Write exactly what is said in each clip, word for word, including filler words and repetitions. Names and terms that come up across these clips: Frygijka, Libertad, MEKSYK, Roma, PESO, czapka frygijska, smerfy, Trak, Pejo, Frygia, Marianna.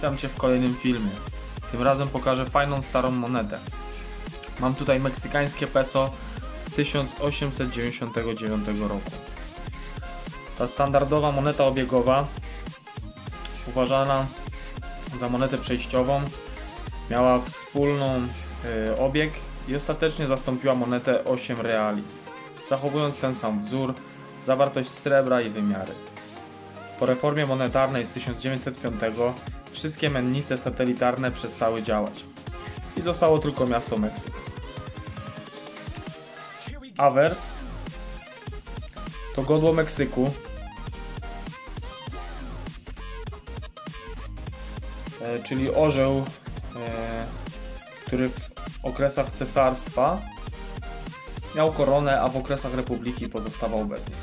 Witam Cię w kolejnym filmie. Tym razem pokażę fajną starą monetę. Mam tutaj meksykańskie peso z tysiąc osiemset dziewięćdziesiątego dziewiątego roku. Ta standardowa moneta obiegowa, uważana za monetę przejściową, miała wspólną yy, obieg i ostatecznie zastąpiła monetę osiem reali, zachowując ten sam wzór, zawartość srebra i wymiary. Po reformie monetarnej z tysiąc dziewięćset piątego wszystkie mennice satelitarne przestały działać i zostało tylko miasto Meksyk. Awers to godło Meksyku. Czyli orzeł, który w okresach cesarstwa miał koronę, a w okresach republiki pozostawał bez niej.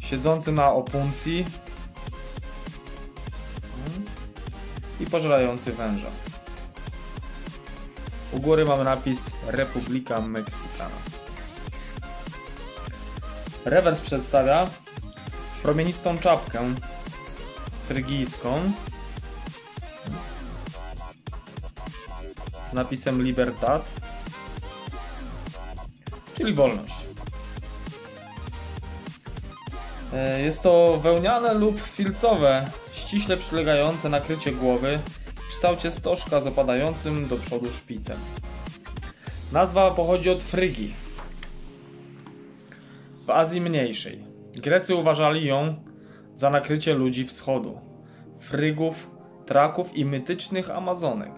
Siedzący na opuncji i pożerający węża. U góry mamy napis Republika Meksykana. Rewers przedstawia promienistą czapkę frygijską z napisem Libertad, czyli wolność. Jest to wełniane lub filcowe, ściśle przylegające nakrycie głowy w kształcie stożka z opadającym do przodu szpicem. Nazwa pochodzi od Frygii w Azji Mniejszej. Grecy uważali ją za nakrycie ludzi wschodu, Frygów, Traków i mitycznych Amazonek.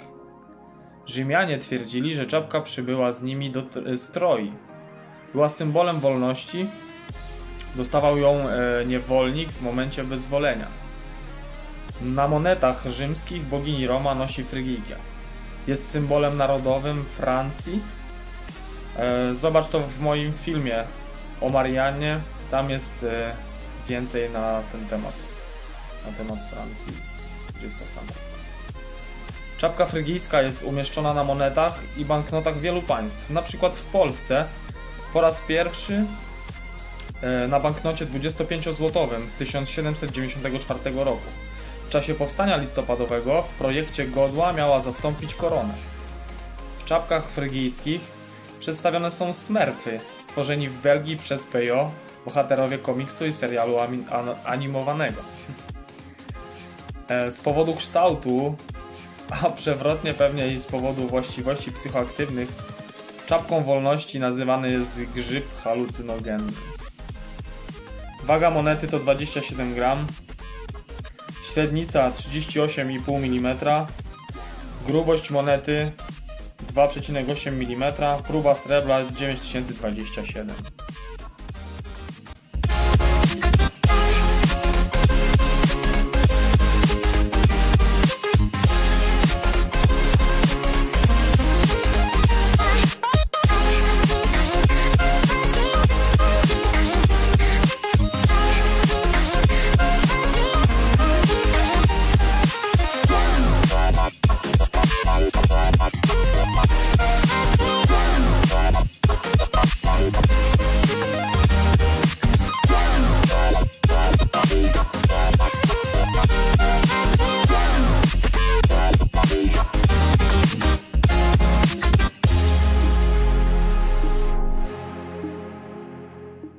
Rzymianie twierdzili, że czapka przybyła z nimi do Troi. Była symbolem wolności. Dostawał ją niewolnik w momencie wyzwolenia. Na monetach rzymskich bogini Roma nosi Frygijkę. Jest symbolem narodowym Francji. Zobacz to w moim filmie o Mariannie. Tam jest więcej na ten temat. Na temat Francji. Gdzie jest to Francja? Czapka frygijska jest umieszczona na monetach i banknotach wielu państw. Na przykład w Polsce po raz pierwszy na banknocie dwudziestopięciozłotowym z tysiąc siedemset dziewięćdziesiątego czwartego roku. W czasie powstania listopadowego w projekcie godła miała zastąpić koronę. W czapkach frygijskich przedstawione są smerfy, stworzeni w Belgii przez Pejo, bohaterowie komiksu i serialu animowanego. Z powodu kształtu, a przewrotnie pewnie i z powodu właściwości psychoaktywnych, czapką wolności nazywany jest grzyb halucynogenny. Waga monety to dwadzieścia siedem gramów, średnica trzydzieści osiem i pół milimetra, grubość monety dwa przecinek osiem milimetra, próba srebra dziewięć tysięcy dwadzieścia siedem.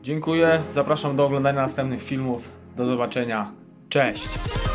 Dziękuję, zapraszam do oglądania następnych filmów. Do zobaczenia, cześć!